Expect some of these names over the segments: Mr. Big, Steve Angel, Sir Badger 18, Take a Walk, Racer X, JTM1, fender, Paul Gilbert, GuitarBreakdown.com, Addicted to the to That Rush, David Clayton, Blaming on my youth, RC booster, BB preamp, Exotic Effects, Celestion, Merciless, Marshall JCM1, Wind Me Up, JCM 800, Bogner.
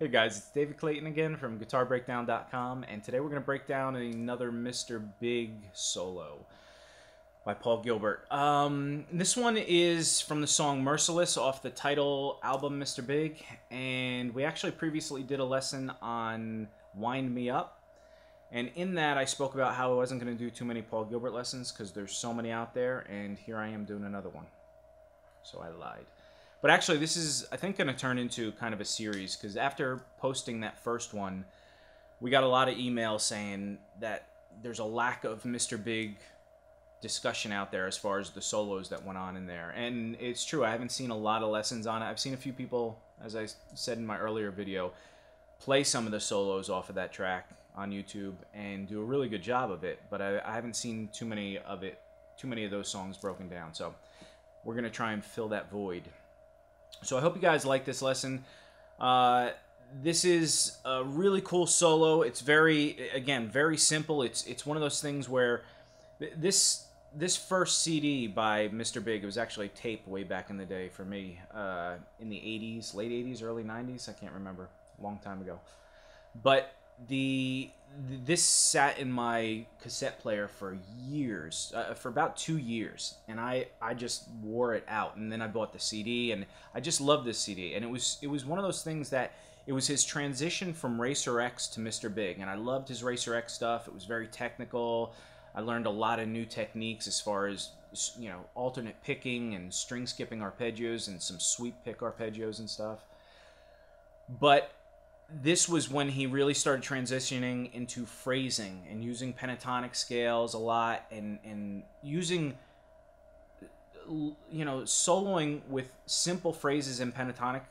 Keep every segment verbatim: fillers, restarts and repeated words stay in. Hey guys, it's David Clayton again from guitar breakdown dot com, and today we're going to break down another Mister Big solo by Paul Gilbert. Um, this one is from the song Merciless off the title album Mister Big, and we actually previously did a lesson on Wind Me Up, and in that I spoke about how I wasn't going to do too many Paul Gilbert lessons because there's so many out there, and here I am doing another one. So I lied. But actually, this is, I think, going to turn into kind of a series, because after posting that first one, we got a lot of emails saying that there's a lack of Mister Big discussion out there as far as the solos that went on in there. And it's true, I haven't seen a lot of lessons on it. I've seen a few people, as I said in my earlier video, play some of the solos off of that track on YouTube and do a really good job of it, but I, I haven't seen too many of it, too many of those songs broken down. So we're going to try and fill that void. So I hope you guys like this lesson. Uh, this is a really cool solo. It's very, again, very simple. It's it's one of those things where th this this first C D by Mister Big, it was actually tape way back in the day for me, uh, in the eighties, late eighties, early nineties. I can't remember, a long time ago. But the th this sat in my cassette player for years, uh, for about two years, and I I just wore it out. And then I bought the C D, and I just loved this C D. And it was it was one of those things that it was his transition from Racer X to Mister Big, and I loved his Racer X stuff. It was very technical. I learned a lot of new techniques as far as, you know, alternate picking and string skipping arpeggios and some sweep pick arpeggios and stuff. But this was when he really started transitioning into phrasing and using pentatonic scales a lot, and and using, you know, soloing with simple phrases and pentatonic,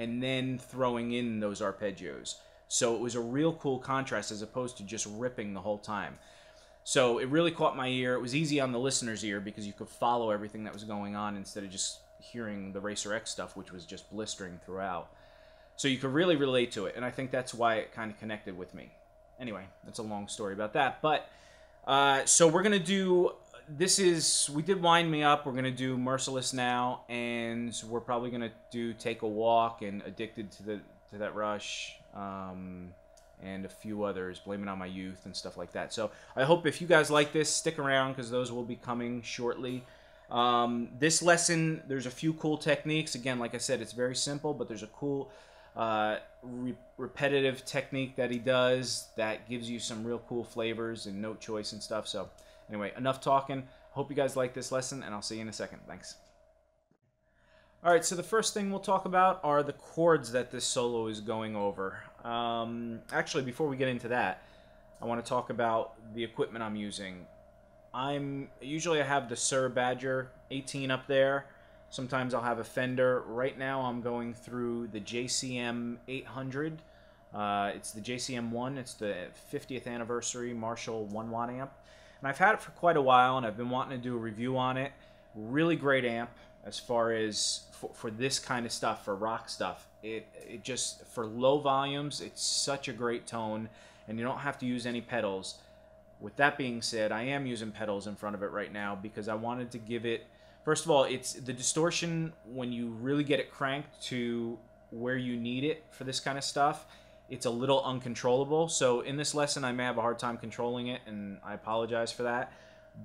and then throwing in those arpeggios. So it was a real cool contrast as opposed to just ripping the whole time. So it really caught my ear. It was easy on the listener's ear because you could follow everything that was going on instead of just hearing the Racer X stuff, which was just blistering throughout. So you could really relate to it, and I think that's why it kind of connected with me. Anyway, that's a long story about that. But uh, so we're gonna do this is we did Wind Me Up. We're gonna do Merciless now, and we're probably gonna do Take a Walk and Addicted to the to That Rush, um, and a few others, Blaming on My Youth and stuff like that. So I hope if you guys like this, stick around because those will be coming shortly. Um, this lesson, there's a few cool techniques. Again, like I said, it's very simple, but there's a cool Uh, re repetitive technique that he does that gives you some real cool flavors and note choice and stuff. So anyway, enough talking. Hope you guys like this lesson, and I'll see you in a second. Thanks. All right, so the first thing we'll talk about are the chords that this solo is going over. Um, actually, before we get into that, I want to talk about the equipment I'm using. I'm usually I have the Sir Badger eighteen up there. Sometimes I'll have a Fender. Right now I'm going through the J C M eight hundred. Uh, it's the J C M one. It's the fiftieth anniversary Marshall one watt amp. And I've had it for quite a while, and I've been wanting to do a review on it. Really great amp as far as for, for this kind of stuff, for rock stuff. It, it just, for low volumes, it's such a great tone, and you don't have to use any pedals. With that being said, I am using pedals in front of it right now because I wanted to give it. First of all, it's the distortion, when you really get it cranked to where you need it for this kind of stuff, it's a little uncontrollable. So in this lesson, I may have a hard time controlling it, and I apologize for that.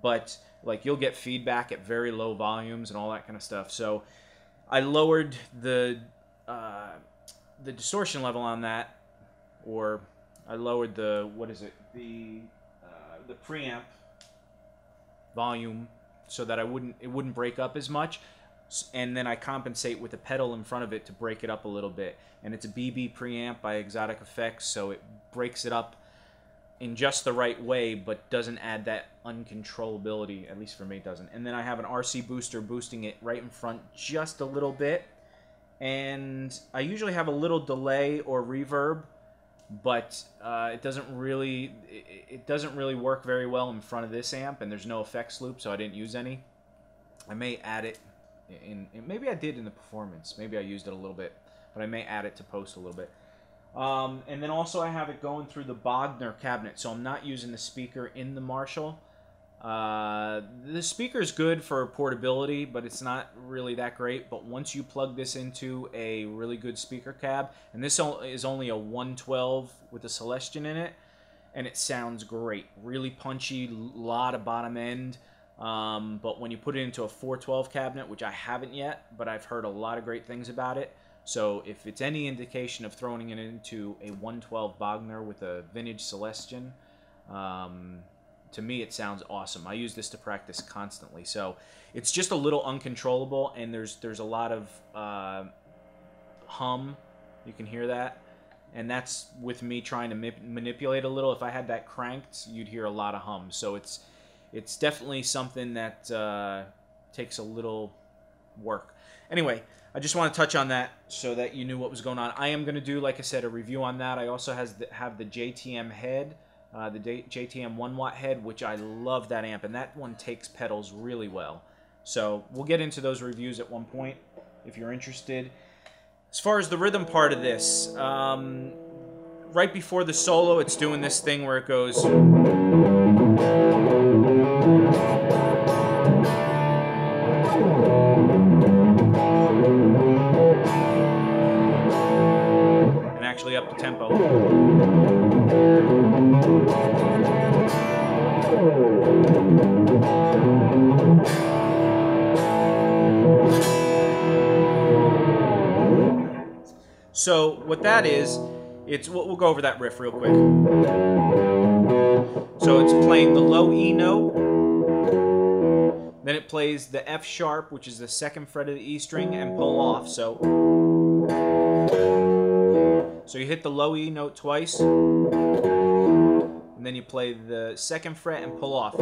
But like, you'll get feedback at very low volumes and all that kind of stuff. So I lowered the uh, the distortion level on that, or I lowered the what is it the uh, the preamp volume, so that I wouldn't it wouldn't break up as much, and then I compensate with a pedal in front of it to break it up a little bit. And it's a B B preamp by Exotic Effects, so it breaks it up in just the right way, but doesn't add that uncontrollability, at least for me it doesn't. And then I have an R C booster boosting it right in front just a little bit. And I usually have a little delay or reverb, but uh, it doesn't really it, it doesn't really work very well in front of this amp, and there's no effects loop, so I didn't use any. I may add it in, in maybe I did in the performance. Maybe I used it a little bit, but I may add it to post a little bit. Um, and then also I have it going through the Bogner cabinet, so I'm not using the speaker in the Marshall. Uh, the speaker is good for portability, but it's not really that great. But once you plug this into a really good speaker cab, and this is only a one twelve with a Celestion in it, and it sounds great. Really punchy, lot of bottom end. Um, but when you put it into a four twelve cabinet, which I haven't yet, but I've heard a lot of great things about it. So if it's any indication of throwing it into a one twelve Bogner with a vintage Celestion, um, to me it sounds awesome. I use this to practice constantly. So it's just a little uncontrollable, and there's there's a lot of uh, hum. You can hear that. And that's with me trying to ma manipulate a little. If I had that cranked, you'd hear a lot of hum. So it's, it's definitely something that uh, takes a little work. Anyway, I just want to touch on that so that you knew what was going on. I am going to do, like I said, a review on that. I also has the, have the J T M head, uh, the J T M one watt head, which I love that amp, and that one takes pedals really well. So we'll get into those reviews at one point if you're interested. As far as the rhythm part of this, um, right before the solo, it's doing this thing where it goes... up the tempo. So what that is, it's we'll, we'll go over that riff real quick. So it's playing the low E note, then it plays the F sharp, which is the second fret of the E string, and pull off. So So you hit the low E note twice, and then you play the second fret and pull off.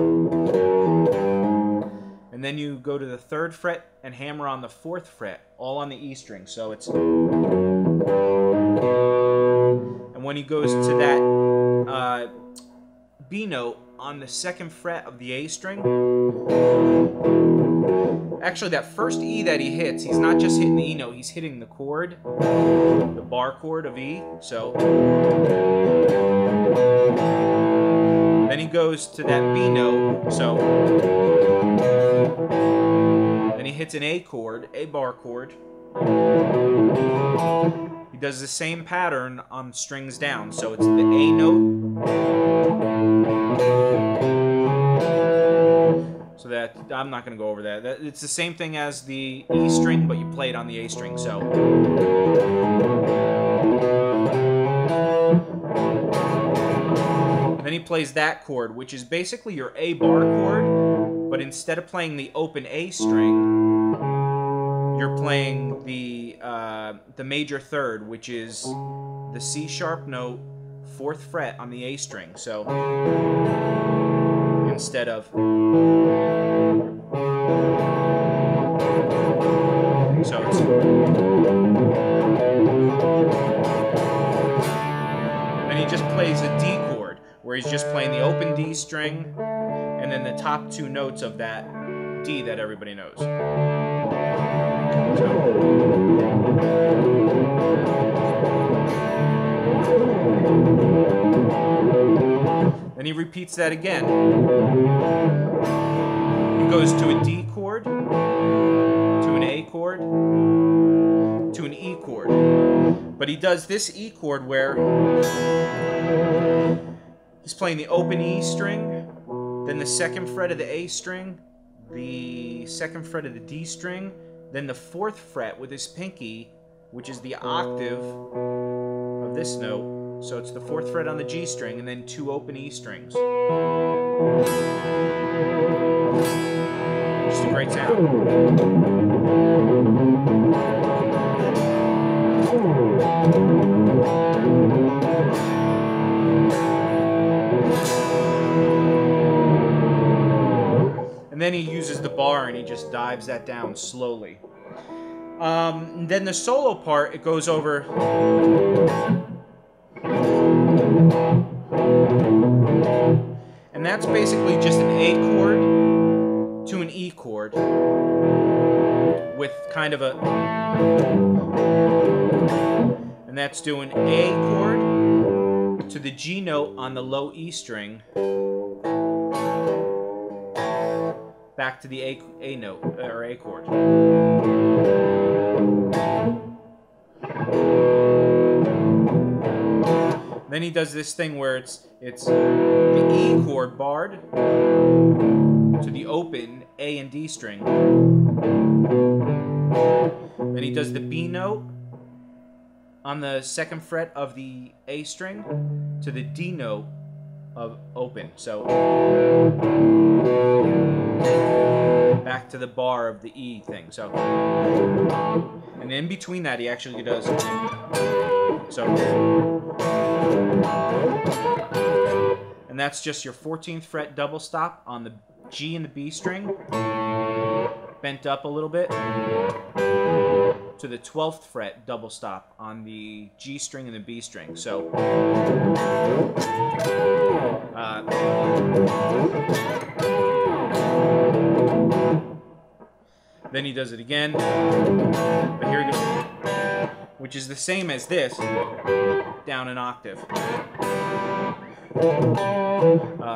And then you go to the third fret and hammer on the fourth fret, all on the E string. So it's... And when he goes to that uh, B note on the second fret of the A string, actually, that first E that he hits, he's not just hitting the E note, he's hitting the chord, the bar chord of E. So then he goes to that B note, so then he hits an A chord, a bar chord. He does the same pattern on strings down, so it's the A note. So that, I'm not going to go over that. that. It's the same thing as the E string, but you play it on the A string, so. And then he plays that chord, which is basically your A bar chord, but instead of playing the open A string, you're playing the, uh, the major third, which is the C sharp note, fourth fret on the A string, so. Instead of. So it's. Then he just plays a D chord, where he's just playing the open D string, and then the top two notes of that D that everybody knows. So. Then he repeats that again. He goes to a D chord, to an A chord, to an E chord. But he does this E chord where he's playing the open E string, then the second fret of the A string, the second fret of the D string, then the fourth fret with his pinky, which is the octave of this note. So it's the fourth fret on the G string, and then two open E strings. Just a great sound. then he uses the bar and he just dives that down slowly. Um, and then the solo part, it goes over. And that's basically just an A chord to an E chord with kind of a... And that's doing A chord to the G note on the low E string. Back to the A, A note, or A chord. Then he does this thing where it's it's the E chord barred to the open A and D string. Then he does the B note on the second fret of the A string to the D note of open. So back to the bar of the E thing. So, and in between that, he actually does so. And that's just your fourteenth fret double stop on the G and the B string, bent up a little bit, to the twelfth fret double stop on the G string and the B string. So, uh, then he does it again. But here he goes, which is the same as this, down an octave. Uh,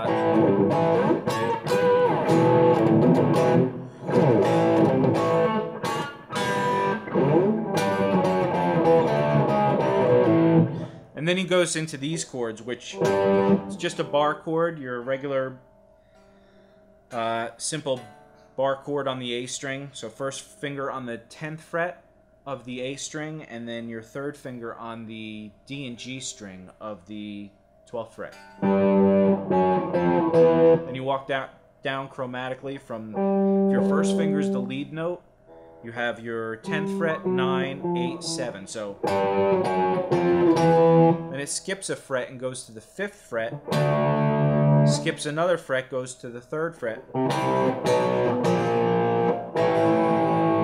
and then he goes into these chords, which is just a bar chord, your regular uh, simple bar chord on the A string. So first finger on the tenth fret of the A string, and then your third finger on the D and G string of the twelfth fret. And you walk down, down chromatically from your first finger is the lead note. You have your tenth fret, nine, eight, seven. So then it skips a fret and goes to the fifth fret. Skips another fret, goes to the third fret.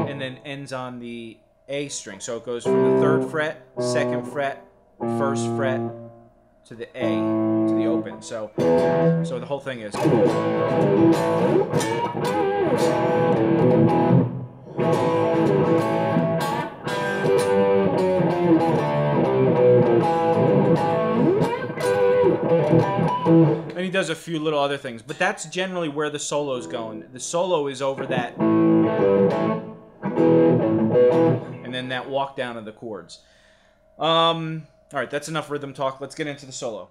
And then ends on the A string. So it goes from the third fret, second fret, first fret, to the A, to the open. So, so the whole thing is. And he does a few little other things, but that's generally where the solo is going. The solo is over that, and then that walk down of the chords. Um, all right, that's enough rhythm talk. Let's get into the solo.